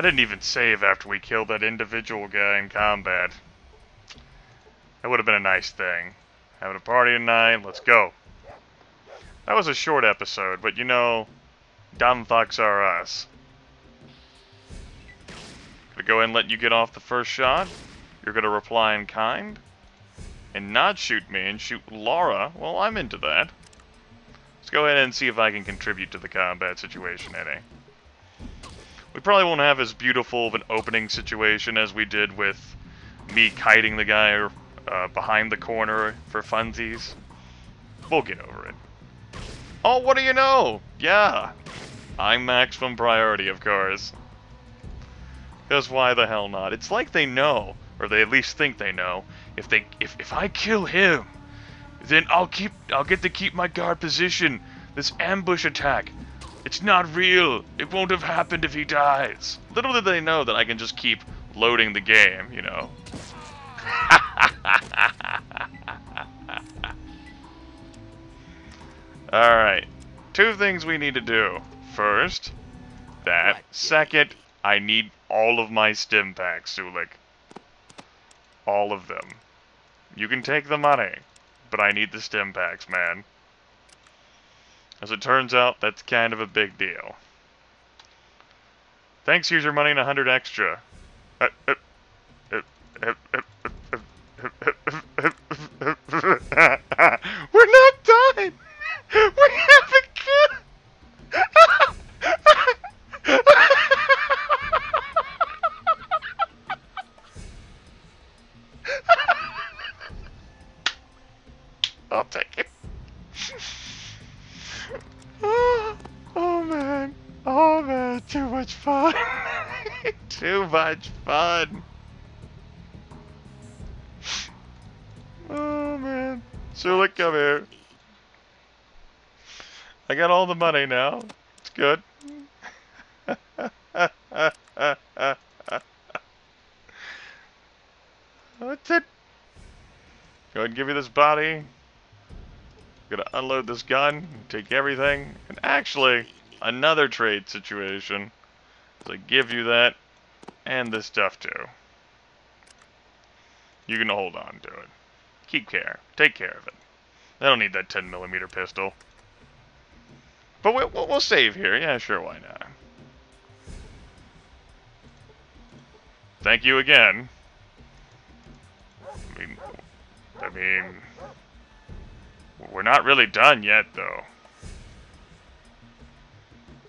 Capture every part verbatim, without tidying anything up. I didn't even save after we killed that individual guy in combat. That would have been a nice thing. Having a party tonight, let's go. That was a short episode, but you know, dumb fucks are us. Gonna go ahead and let you get off the first shot. You're gonna reply in kind. And not shoot me and shoot Laura. Well, I'm into that. Let's go ahead and see if I can contribute to the combat situation, Eddie. We probably won't have as beautiful of an opening situation as we did with me kiting the guy uh, behind the corner for funsies. We'll get over it. Oh, what do you know? Yeah. I'm maximum priority, of course. Because why the hell not? It's like they know, or they at least think they know. If they, if, if I kill him, then I'll keep, I'll get to keep my guard position. This ambush attack, it's not real. It won't have happened if he dies. Little did they know that I can just keep loading the game, you know. All right, two things we need to do. First, that. Second, I need all of my Stimpak, Sulik. All of them. You can take the money, but I need the Stimpaks, man. As it turns out, that's kind of a big deal. Thanks, here's your money and a hundred extra. We're not done! We haven't killed! I'll take it. oh, oh man, oh man, too much fun. Too much fun. Oh man. Sulik, come here. I got all the money now. It's good. That's it. Go ahead and give me this body. Gonna unload this gun, take everything, and actually, another trade situation. So I give you that, and this stuff too. You can hold on to it. Keep care, take care of it. I don't need that ten millimeter pistol. But we, we'll save here, yeah sure, why not. Thank you again. I mean, I mean... We're not really done yet, though.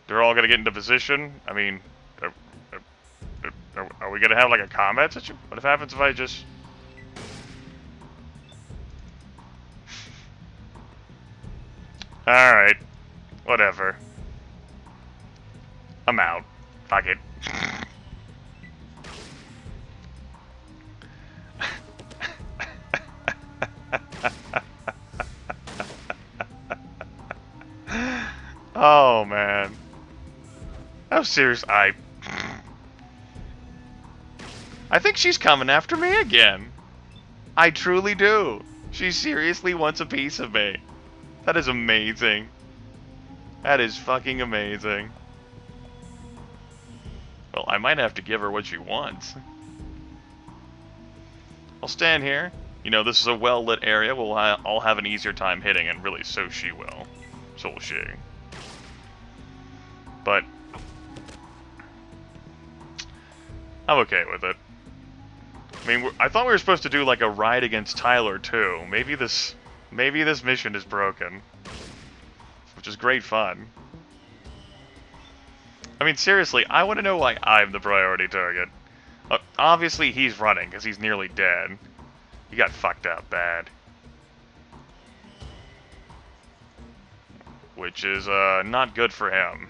They're all gonna get into position. I mean, are, are, are we gonna have like a combat situation? What if happens if I just? All right, whatever. I'm out. Fuck it. Oh man. How serious I I think she's coming after me again. I truly do. She seriously wants a piece of me. That is amazing. That is fucking amazing. Well, I might have to give her what she wants. I'll stand here. You know, this is a well-lit area. We'll all have an easier time hitting, and really, so she will. So will she. But I'm okay with it. I mean, we're, I thought we were supposed to do like a ride against Tyler too. Maybe this, maybe this mission is broken, which is great fun. I mean, seriously, I want to know why I'm the priority target. Uh, obviously, he's running because he's nearly dead. He got fucked up bad, which is uh, not good for him.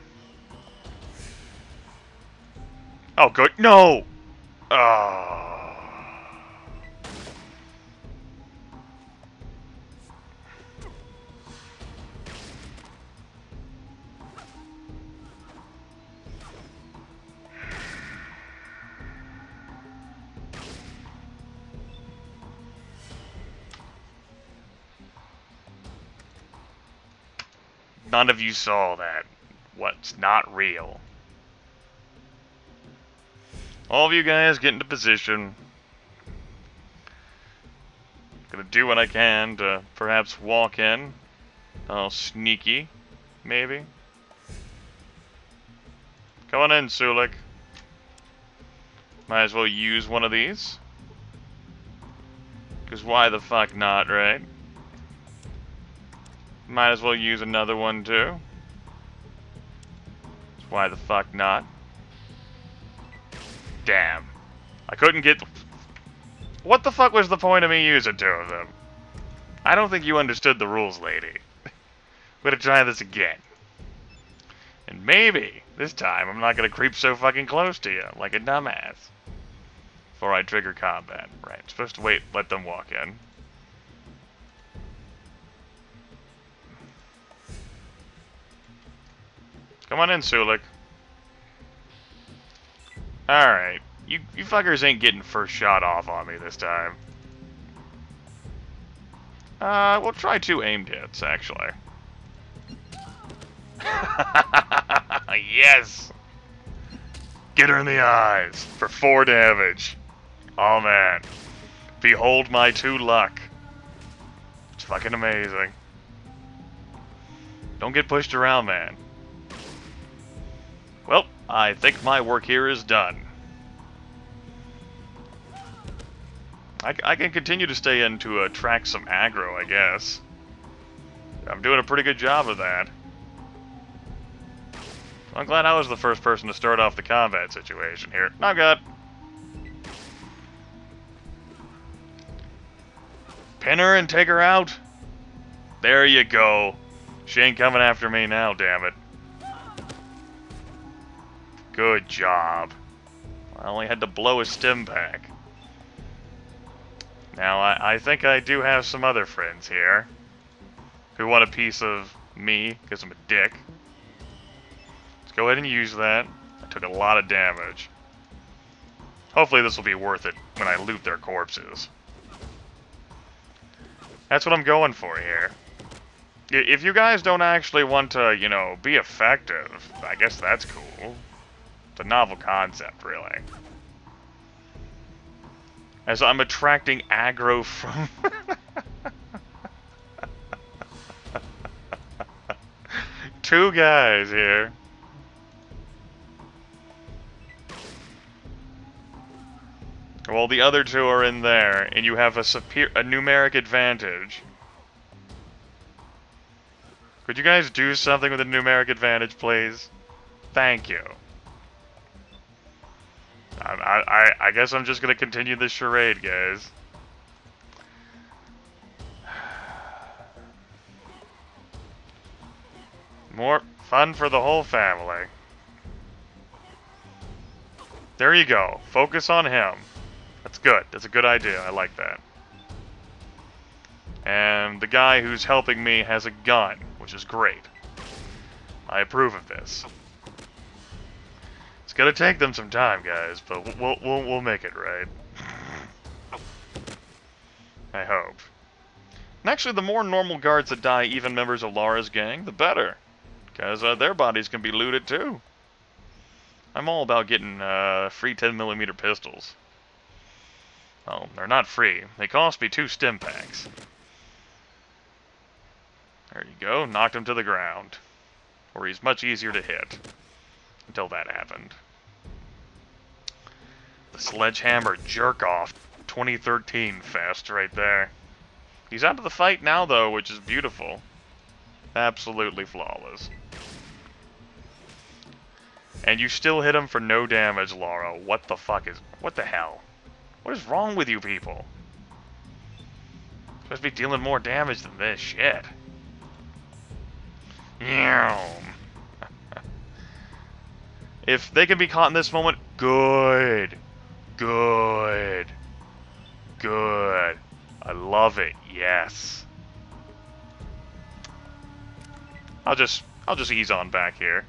Oh, good. No! Oh. None of you saw that. What's not real? All of you guys get into position. Gonna do what I can to perhaps walk in. Oh, sneaky, maybe. Come on in, Sulik. Might as well use one of these. Because why the fuck not, right? Might as well use another one, too. Why the fuck not? Damn. I couldn't get... What the fuck was the point of me using two of them? I don't think you understood the rules, lady. We're gonna try this again. And maybe, this time, I'm not gonna creep so fucking close to you, like a dumbass. Before I trigger combat. Right, I'm supposed to wait, let them walk in. Come on in, Sulik. Alright. You, you fuckers ain't getting first shot off on me this time. Uh, we'll try two aimed hits, actually. Yes! Get her in the eyes for four damage. Oh, man. Behold my two luck. It's fucking amazing. Don't get pushed around, man. Well, I think my work here is done. I, I can continue to stay in to attract some aggro, I guess. I'm doing a pretty good job of that. I'm glad I was the first person to start off the combat situation here. I'm good. Pin her and take her out. There you go. She ain't coming after me now, damn it. Good job. I only had to blow a Stimpak. Now, I, I think I do have some other friends here who want a piece of me, because I'm a dick. Let's go ahead and use that. I took a lot of damage. Hopefully this will be worth it when I loot their corpses. That's what I'm going for here. If you guys don't actually want to, you know, be effective, I guess that's cool. It's a novel concept, really. As I'm attracting aggro from... Two guys here. Well, the other two are in there, and you have a, super- a numeric advantage. Could you guys do something with a numeric advantage, please? Thank you. I, I, I guess I'm just going to continue this charade, guys. More fun for the whole family. There you go. Focus on him. That's good. That's a good idea. I like that. And the guy who's helping me has a gun, which is great. I approve of this. It's gonna take them some time, guys, but we'll we'll we'll make it right. I hope. And actually, the more normal guards that die, even members of Laura's gang, the better, because uh, their bodies can be looted too. I'm all about getting uh, free ten millimeter pistols. Well, they're not free. They cost me two Stimpaks. There you go. Knocked him to the ground, or he's much easier to hit. Until that happened. The Sledgehammer Jerk-Off twenty thirteen Fest right there. He's out of the fight now, though, which is beautiful. Absolutely flawless. And you still hit him for no damage, Laura. What the fuck is... What the hell? What is wrong with you people? Supposed to be dealing more damage than this shit. Meow. If they can be caught in this moment, good. Good. Good. I love it. Yes. I'll just I'll just ease on back here.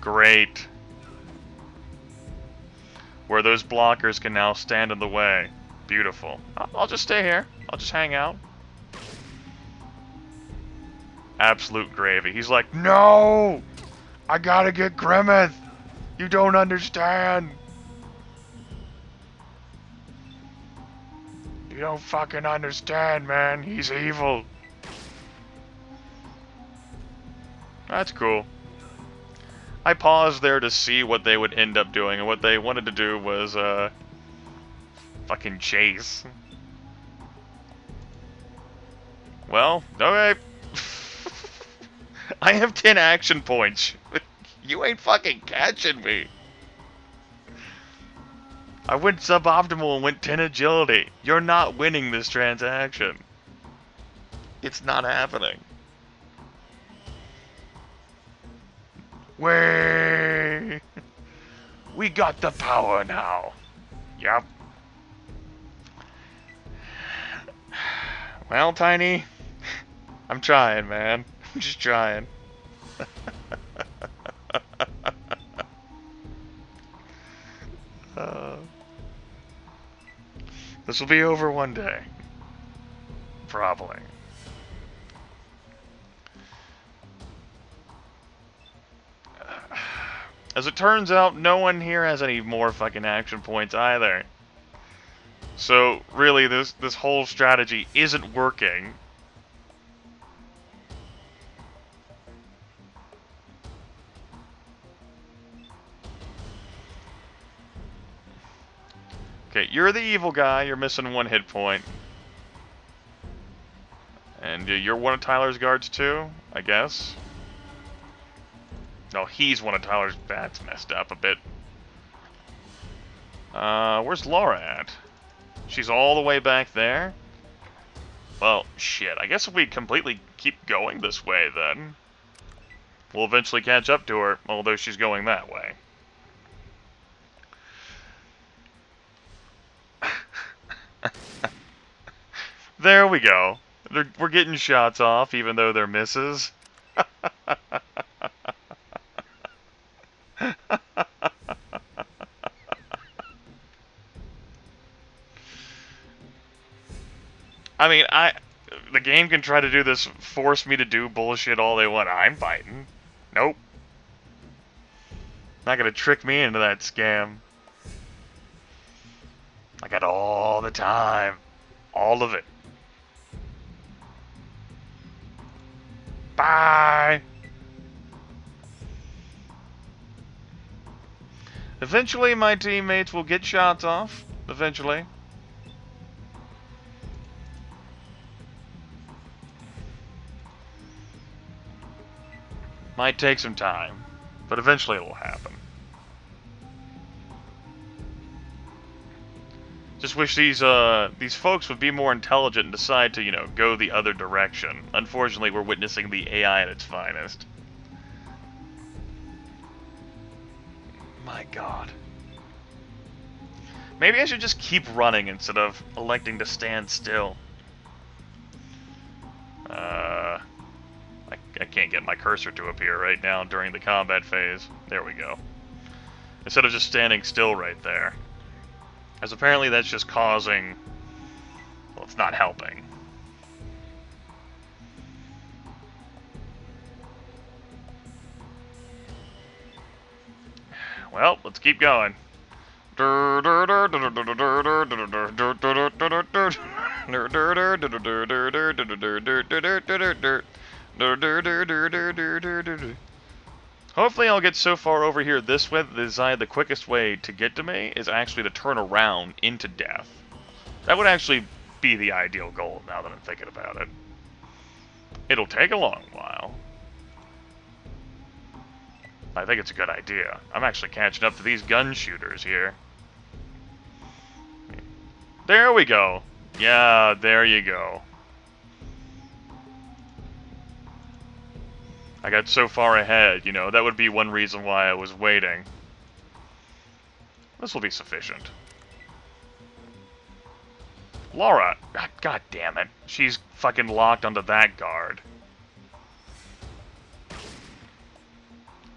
Great. Where those blockers can now stand in the way. Beautiful. I'll, I'll just stay here. I'll just hang out. Absolute gravy. He's like, "No! I gotta get Grimith! You don't understand. You don't fucking understand, man. He's evil. That's cool. I paused there to see what they would end up doing, and what they wanted to do was, uh... fucking chase. Well, okay. I have ten action points. You ain't fucking catching me. I went suboptimal and went ten agility. You're not winning this transaction. It's not happening. Way! We got the power now. Yep. Well, Tiny, I'm trying, man. I'm just trying. uh, this will be over one day. Probably. As it turns out, no one here has any more fucking action points either. So, really, this this whole strategy isn't working. Okay, you're the evil guy. You're missing one hit point. And you're one of Tyler's guards, too, I guess. No, he's one of Tyler's. That's messed up a bit. Uh, where's Laura at? She's all the way back there. Well, shit. I guess if we completely keep going this way, then we'll eventually catch up to her, although she's going that way. There we go. They're, we're getting shots off, even though they're misses. I mean, I the game can try to do this, force me to do bullshit all they want. I'm fighting. Nope. Not gonna trick me into that scam. I got all the time. All of it. Bye! Eventually, my teammates will get shots off. Eventually. Might take some time, but eventually it will happen. Just wish these uh, these folks would be more intelligent and decide to, you know, go the other direction. Unfortunately, we're witnessing the A I at its finest. My God. Maybe I should just keep running instead of electing to stand still. Uh... I, I can't get my cursor to appear right now during the combat phase. There we go. Instead of just standing still right there. As apparently that's just causing... Well, it's not helping. Well, let's keep going. Hopefully I'll get so far over here this way that the design the quickest way to get to me is actually to turn around into death. That would actually be the ideal goal now that I'm thinking about it. It'll take a long while. I think it's a good idea. I'm actually catching up to these gun shooters here. There we go. Yeah, there you go. I got so far ahead, you know, that would be one reason why I was waiting. This will be sufficient. Laura, god damn it. She's fucking locked onto that guard.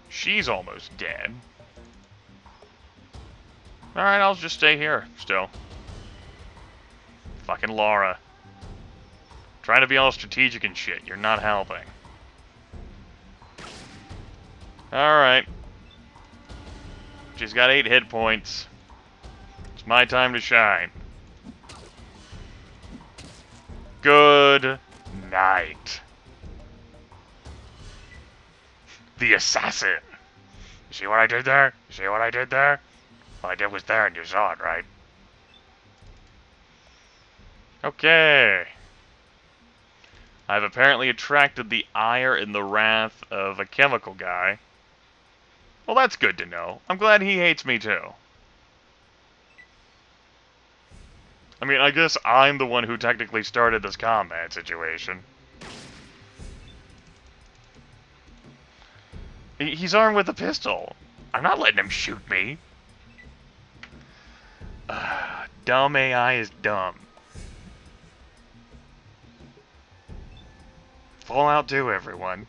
She's almost dead. Alright, I'll just stay here, still. Fucking Laura. Trying to be all strategic and shit, you're not helping. Alright. She's got eight hit points. It's my time to shine. Good night. The assassin. You see what I did there? You see what I did there? What I did was there and you saw it, right? Okay. I've apparently attracted the ire and the wrath of a chemical guy. Well, that's good to know. I'm glad he hates me, too. I mean, I guess I'm the one who technically started this combat situation. He's armed with a pistol. I'm not letting him shoot me. Uh, dumb A I is dumb. Fallout two, everyone.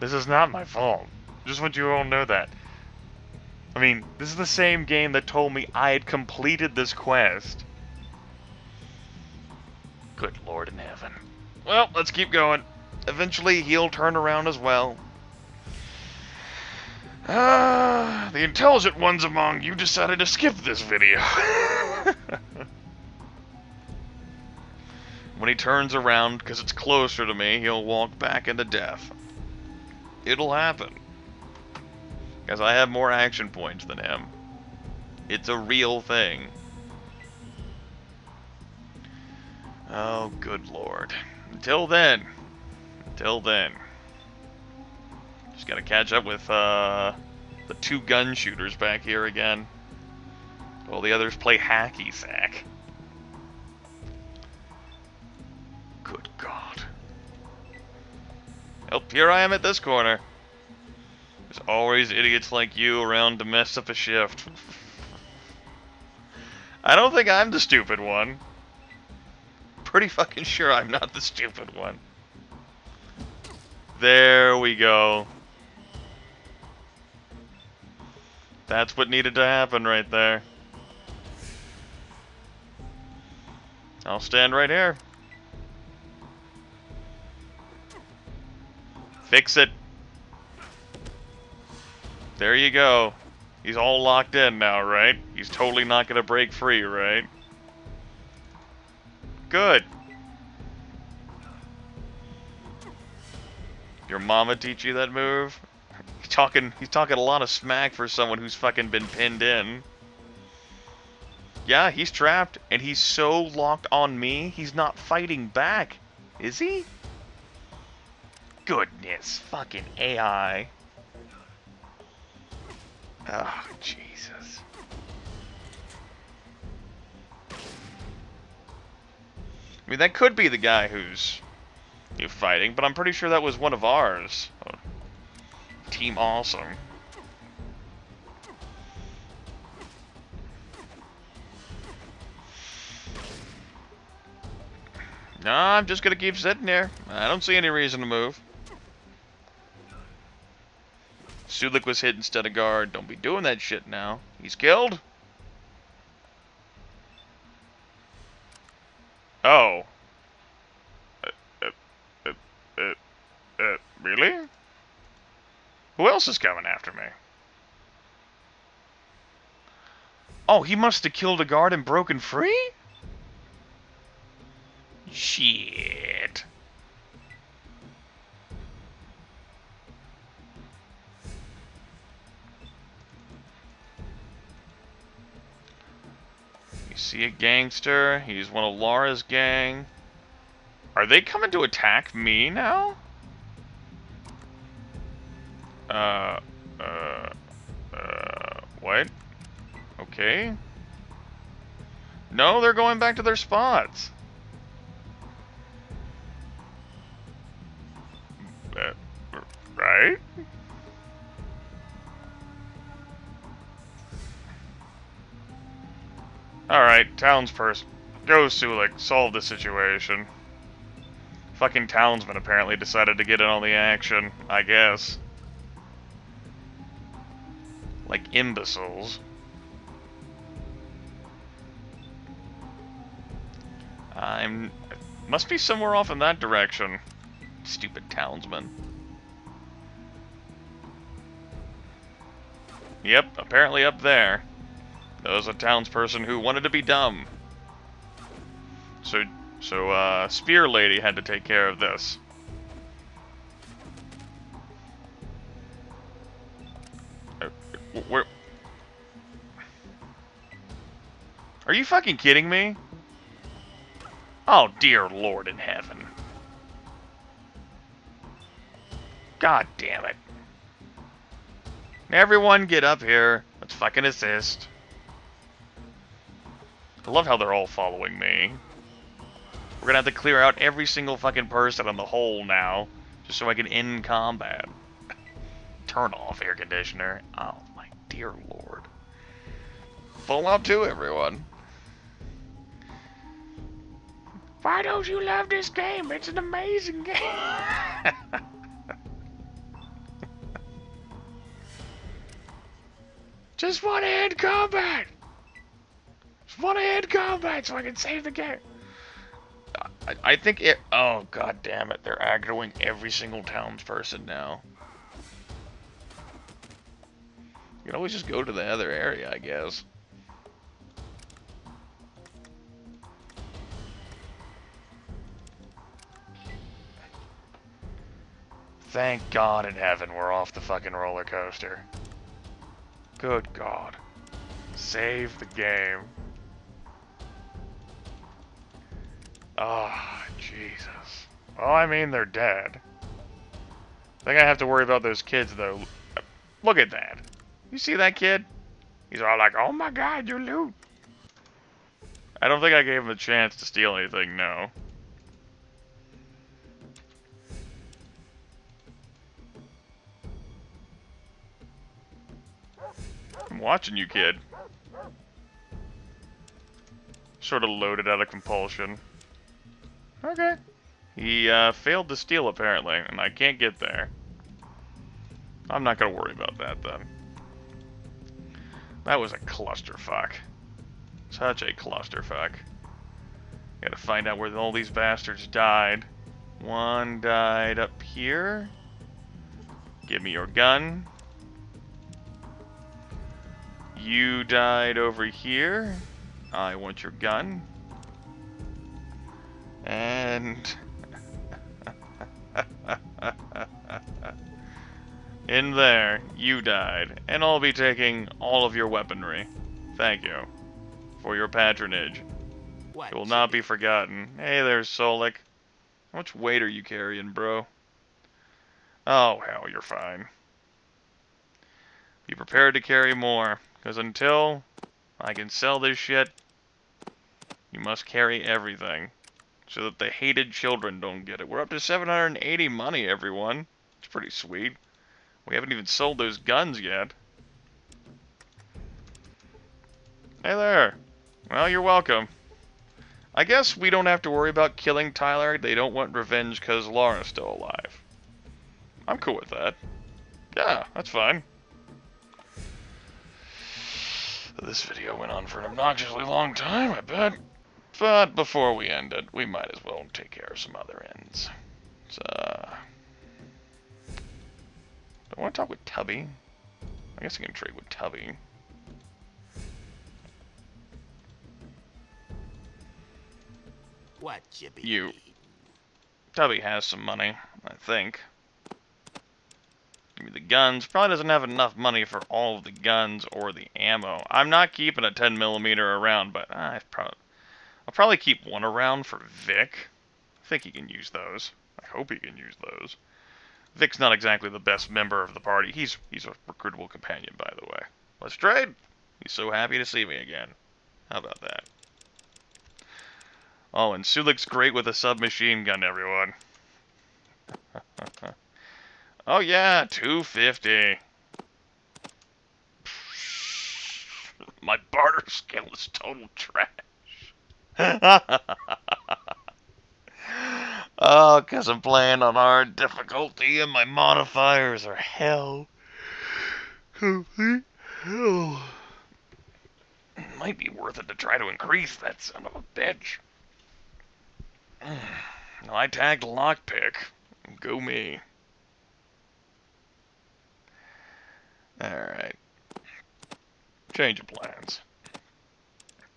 This is not my fault. Just want you all to know that. I mean, this is the same game that told me I had completed this quest. Good Lord in heaven. Well, let's keep going. Eventually, he'll turn around as well. Ah, the intelligent ones among you decided to skip this video. When he turns around, because it's closer to me, he'll walk back into death. It'll happen. Because I have more action points than him. It's a real thing. Oh, good Lord. Until then. Until then. Just gotta catch up with uh, the two gun shooters back here again. While the others play hacky sack. Good God. Oh, here I am at this corner. There's always idiots like you around to mess up a shift. I don't think I'm the stupid one. Pretty fucking sure I'm not the stupid one. There we go. That's what needed to happen right there. I'll stand right here. Fix it. There you go. He's all locked in now, right? He's totally not gonna break free, right? Good. Your mama teach you that move? He's talking, he's talking a lot of smack for someone who's fucking been pinned in. Yeah, he's trapped, and he's so locked on me, he's not fighting back. Is he? Goodness, fucking A I. Oh, Jesus. I mean, that could be the guy who's you're fighting, but I'm pretty sure that was one of ours. Oh. Team Awesome. Nah, I'm just gonna keep sitting there. I don't see any reason to move. Sulik was hit instead of guard. Don't be doing that shit now. He's killed? Oh. Uh, uh, uh, uh, uh, really? Who else is coming after me? Oh, he must have killed a guard and broken free? Shit. You see a gangster, he's one of Laura's gang. Are they coming to attack me now? Uh, uh, uh, what? Okay. No, they're going back to their spots. Uh, right? Alright, townsperson. Go, Sulik. Solve the situation. Fucking townsman apparently decided to get in on the action, I guess. Like imbeciles. I'm... must be somewhere off in that direction. stupid townsman. Yep, apparently up there. There was a townsperson who wanted to be dumb. So, so uh, Spear Lady had to take care of this. Where? Are you fucking kidding me? Oh, dear Lord in heaven. God damn it. Everyone get up here. Let's fucking assist. I love how they're all following me. We're gonna have to clear out every single fucking person on the hole now. Just so I can end combat. Turn off air conditioner. Oh, my dear Lord. Fallout two, everyone. Why don't you love this game? It's an amazing game. Just want to end combat. Just want to end combat so I can save the game. I, I think it. Oh, god damn it! They're aggroing every single townsperson now. You can always just go to the other area, I guess. Thank God in heaven we're off the fucking roller coaster. Good God. Save the game. Ah, oh, Jesus. Well, I mean, they're dead. I think I have to worry about those kids, though. Look at that. You see that kid? He's all like, oh my God, you loot. I don't think I gave him a chance to steal anything, no. I'm watching you, kid. Sort of loaded out of compulsion. Okay. He uh, failed to steal, apparently, and I can't get there. I'm not going to worry about that, then. That was a clusterfuck. Such a clusterfuck. Gotta find out where all these bastards died. One died up here. Give me your gun. You died over here. I want your gun. And... in there, you died. And I'll be taking all of your weaponry. Thank you for your patronage. What? It will not be forgotten. Hey there, Sulik. How much weight are you carrying, bro? Oh, hell, you're fine. Be prepared to carry more. Because until I can sell this shit, you must carry everything. So that the hated children don't get it. We're up to seven hundred eighty money, everyone. It's pretty sweet. We haven't even sold those guns yet. Hey there. Well, you're welcome. I guess we don't have to worry about killing Tyler. They don't want revenge because Laura's still alive. I'm cool with that. Yeah, that's fine. This video went on for an obnoxiously long time, I bet. But before we end it, we might as well take care of some other ends. So... I want to talk with Tubby. I guess I can trade with Tubby. What you be? You. Tubby has some money, I think. Give me the guns. Probably doesn't have enough money for all of the guns or the ammo. I'm not keeping a ten millimeter around, but I probably, I'll probably keep one around for Vic. I think he can use those. I hope he can use those. Vic's not exactly the best member of the party. He's he's a recruitable companion, by the way. Let's trade. He's so happy to see me again. How about that? Oh, and Sulik's great with a submachine gun, everyone. Oh yeah, two fifty. My barter skill is total trash. Oh, because I'm playing on hard difficulty and my modifiers are hell. Complete hell. It might be worth it to try to increase that son of a bitch. No, I tagged lockpick. Go me. Alright. Change of plans.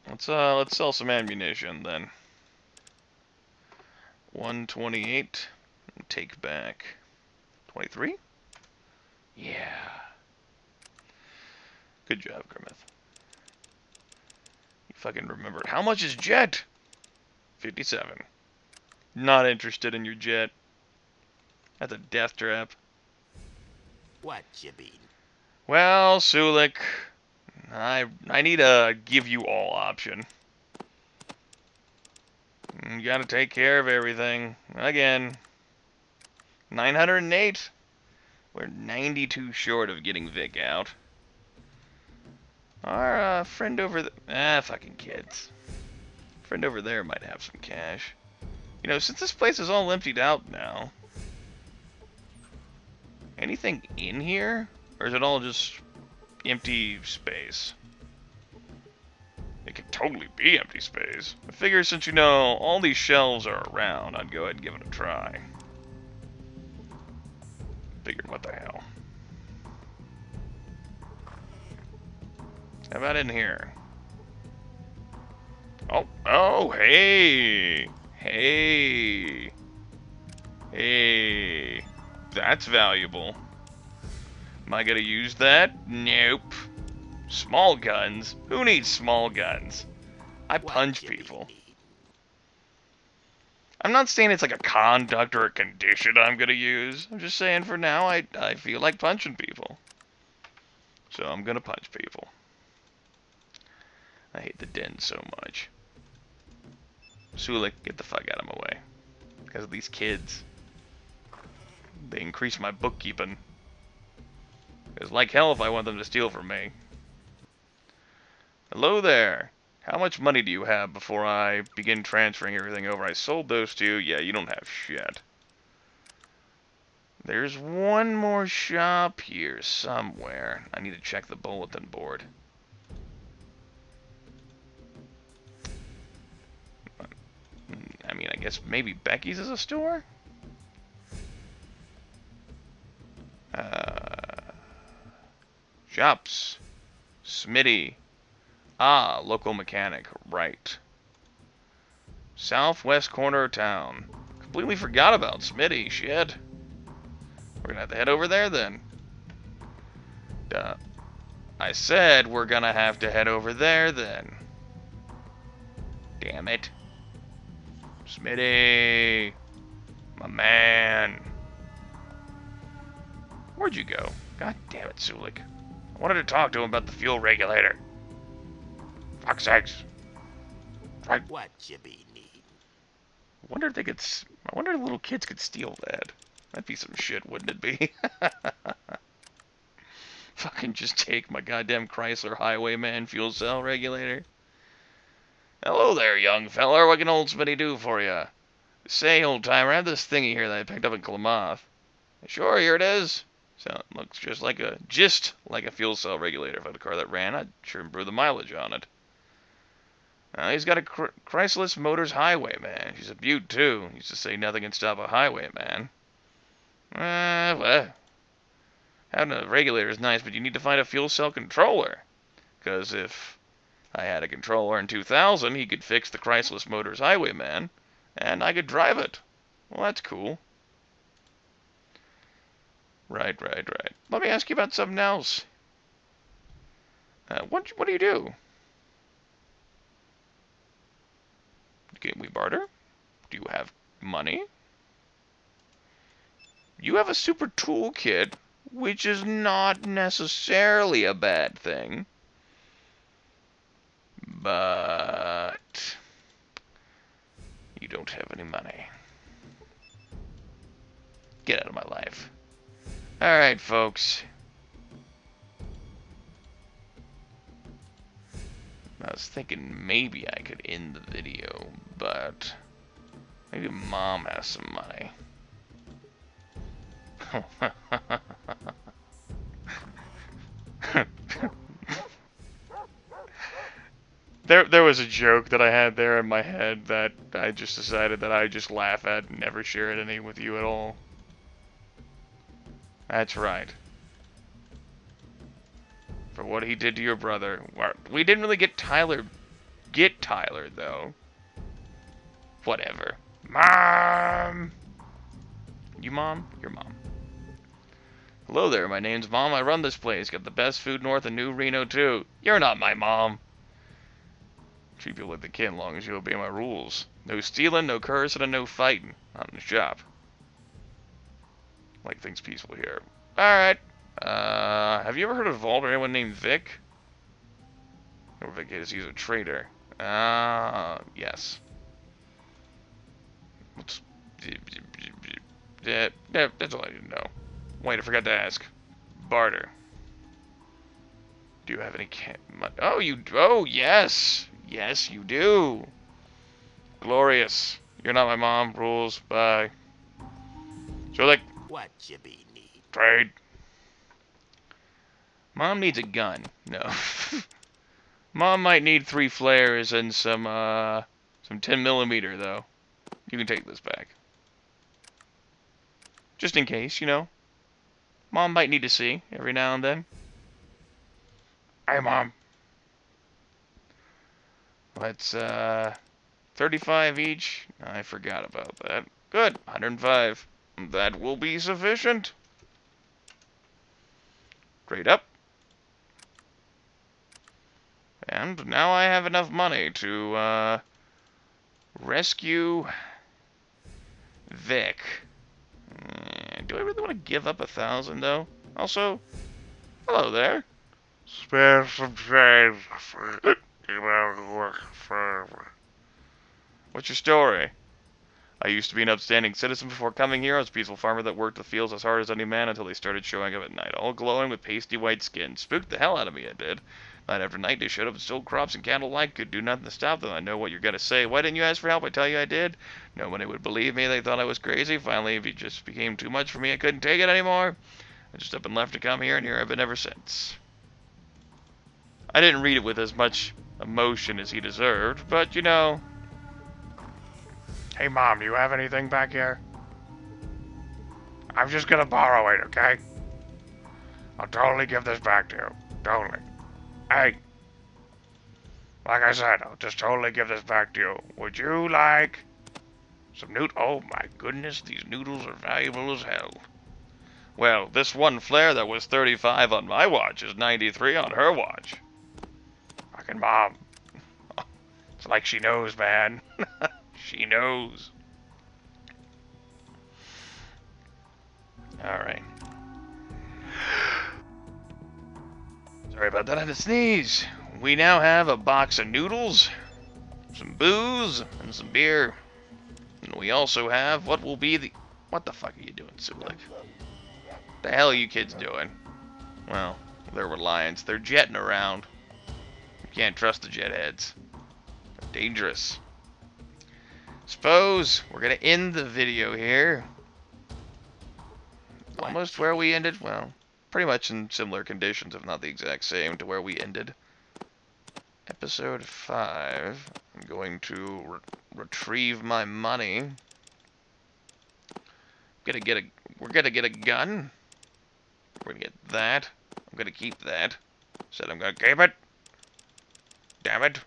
Let's uh let's sell some ammunition then. one twenty-eight. Take back twenty-three? Yeah. Good job, Grimith. You fucking remembered. How much is jet? fifty-seven. Not interested in your jet. That's a death trap. What you mean? Well, Sulik, I I need a give you all option. You gotta take care of everything. Again. nine hundred eight. We're ninety-two short of getting Vic out. Our uh, friend over the ah fucking kids. Friend over there might have some cash. You know, since this place is all emptied out now. Anything in here? Or is it all just empty space? It could totally be empty space. I figure since you know all these shelves are around, I'd go ahead and give it a try. Figured what the hell. How about in here? Oh, oh, hey! Hey! Hey! That's valuable. Am I gonna use that? Nope. Small guns? Who needs small guns? I punch people. I'm not saying it's like a conduct or a condition I'm gonna use. I'm just saying for now I, I feel like punching people. So I'm gonna punch people. I hate the den so much. Sulik, get the fuck out of my way. Because of these kids. They increase my bookkeeping. It's like hell if I want them to steal from me. Hello there. How much money do you have before I begin transferring everything over? I sold those two. Yeah, you don't have shit. There's one more shop here somewhere. I need to check the bulletin board. I mean, I guess maybe Becky's is a store? Uh, shops. Smitty. Ah, local mechanic. Right. Southwest corner of town. Completely forgot about Smitty. Shit. We're gonna have to head over there then. Duh. I said we're gonna have to head over there then. Damn it. Smitty! My man! Where'd you go? God damn it, Sulik. I wanted to talk to him about the fuel regulator. Fuck's sakes. Right. What you be needing? I wonder if they could... I wonder if little kids could steal that. That'd be some shit, wouldn't it be? Fucking just take my goddamn Chrysler Highwayman fuel cell regulator. Hello there, young fella. What can old Smitty do for you? Say, old timer, I have this thingy here that I picked up in Klamath. Sure, here it is. So it looks just like a just like a fuel cell regulator. If I had a car that ran, I'd sure improve the mileage on it. Uh, he's got a Chr Chrysler Motors Highwayman. She's a beaut too. Used to say nothing can stop a highwayman. Uh, well, having a regulator is nice, but you need to find a fuel cell controller, because if I had a controller in two thousand, he could fix the Chrysler Motors Highwayman, and I could drive it. Well, that's cool. Right, right, right. Let me ask you about something else. Uh, what, what do you do? Can we barter? Do you have money? You have a super toolkit, which is not necessarily a bad thing. But you don't have any money. Get out of my life. Alright, folks. I was thinking maybe I could end the video, but maybe Mom has some money. There, there was a joke that I had there in my head that I just decided that I just laugh at and never share it any with you at all. That's right. For what he did to your brother. We didn't really get Tyler... Get Tyler, though. Whatever. Mom! You mom? Your mom. Hello there, my name's Mom. I run this place. Got the best food north of New Reno, too. You're not my mom. Treat people like the kid long as you obey my rules. No stealing, no cursing, and no fighting. Not in the shop. Like, things peaceful here. Alright. Uh, have you ever heard of Vault or anyone named Vic? Or Vic is, he's a traitor. Ah, uh, yes. What's... Yeah, that's all I need to know. Wait, I forgot to ask. Barter. Do you have any can... Oh, you... Oh, yes! Yes, you do! Glorious. You're not my mom. Rules. Bye. So, like... What you be need? Trade. Mom needs a gun. No. Mom might need three flares and some, uh... some ten millimeter, though. You can take this back. Just in case, you know. Mom might need to see every now and then. Hey, Mom. Let's, uh... thirty-five each. I forgot about that. Good. one hundred five. That will be sufficient. Trade up. And now I have enough money to, uh... rescue... Vic. Do I really want to give up a thousand, though? Also, hello there. Spare some change for work forever. What's your story? I used to be an upstanding citizen before coming here. I was a peaceful farmer that worked the fields as hard as any man until they started showing up at night, all glowing with pasty white skin. Spooked the hell out of me, I did. Night after night, they showed up and stole crops and cattle alike. Could do nothing to stop them. I know what you're going to say. Why didn't you ask for help? I tell you I did. Nobody would believe me. They thought I was crazy. Finally, it just became too much for me. I couldn't take it anymore. I just up and left to come here, and here I've been ever since. I didn't read it with as much emotion as he deserved, but, you know... Hey, Mom, do you have anything back here? I'm just going to borrow it, okay? I'll totally give this back to you. Totally. Hey, like I said, I'll just totally give this back to you. Would you like some noodles? Oh my goodness, these noodles are valuable as hell. Well, this one flare that was thirty-five on my watch is ninety-three on her watch. Fucking Mom. It's like she knows, man. She knows. Alright. Sorry about that, I had to sneeze. We now have a box of noodles, some booze, and some beer. And we also have what will be the... What the fuck are you doing, Sulik? What the hell are you kids doing? Well, they're reliants. They're jetting around. You can't trust the jetheads. They're dangerous. Suppose we're going to end the video here. Almost where we ended. Well... Pretty much in similar conditions, if not the exact same, to where we ended. Episode five. I'm going to re retrieve my money. I'm gonna get a. We're gonna get a gun. We're gonna get that. I'm gonna keep that. Said I'm gonna keep it. Damn it.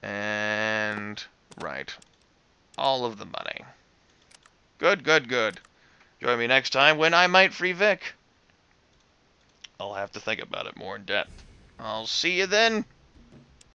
And right, all of the money. Good, good, good. Join me next time when I might free Vic. I'll have to think about it more in depth. I'll see you then.